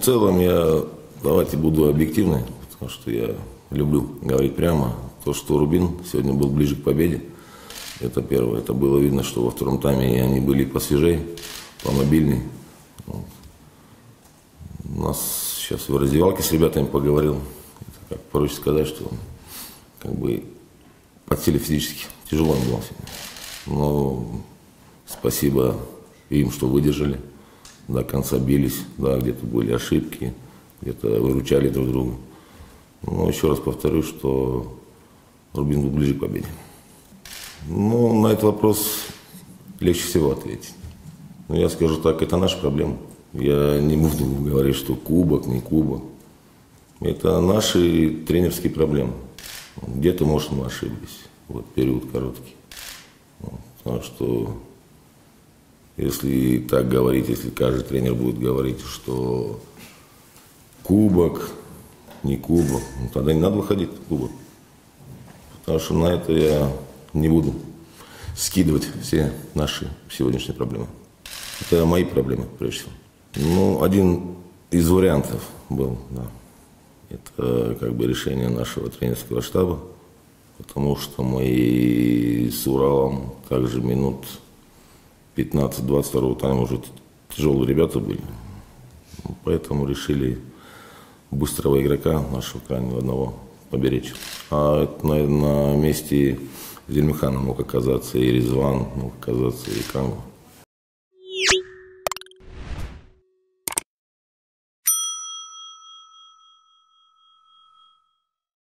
в целом я, давайте буду объективным, потому что я люблю говорить прямо. То, что Рубин сегодня был ближе к победе, это первое. Это было видно, что во втором тайме они были посвежее, помобильнее. Вот. У нас сейчас в раздевалке с ребятами поговорил. Это как проще сказать, что как бы подсели физически. Тяжело им было сегодня. Но спасибо им, что выдержали. До конца бились, да, где-то были ошибки, где-то выручали друг друга. Но еще раз повторю, что Рубин был ближе к победе. Ну, на этот вопрос легче всего ответить. Но я скажу так, это наша проблема. Я не буду говорить, что кубок, не кубок. Это наши тренерские проблемы. Где-то, может, мы ошиблись. Вот период короткий. Потому что если так говорить, если каждый тренер будет говорить, что кубок, не кубок, ну, тогда не надо выходить в кубок. Потому что на это я не буду скидывать все наши сегодняшние проблемы. Это мои проблемы, прежде всего. Ну, один из вариантов был, да. Это как бы решение нашего тренерского штаба, потому что мы с Уралом также минут 15-22 тайма уже тяжелые ребята были. Поэтому решили быстрого игрока, нашего крайнего одного, поберечь. А это, наверное, на месте Зельмихана мог оказаться и Резван, мог оказаться и Кам.